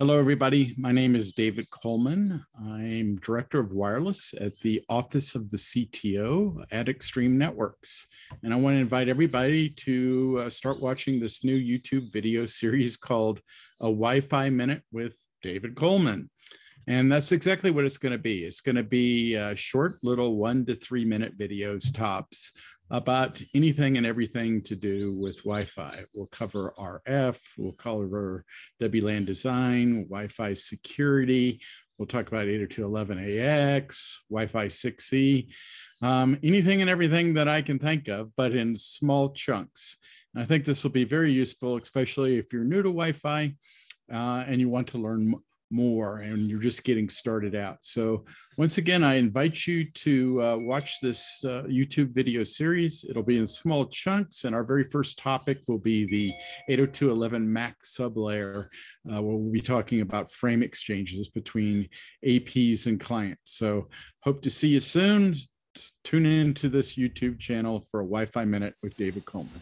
Hello, everybody. My name is David Coleman. I'm Director of Wireless at the Office of the CTO at Extreme Networks. And I want to invite everybody to start watching this new YouTube video series called A Wi-Fi Minute with David Coleman. And that's exactly what it's going to be. It's going to be short little 1 to 3 minute videos tops about anything and everything to do with Wi-Fi. We'll cover RF, we'll cover WLAN design, Wi-Fi security, we'll talk about 802.11ax, Wi-Fi 6E, anything and everything that I can think of, but in small chunks. And I think this will be very useful, especially if you're new to Wi-Fi and you want to learn more and you're just getting started out. So once again, I invite you to watch this YouTube video series. It'll be in small chunks, and our very first topic will be the 802.11 MAC sublayer, where we'll be talking about frame exchanges between APs and clients. So hope to see you soon. Just tune in to this YouTube channel for a Wi-Fi Minute with David Coleman.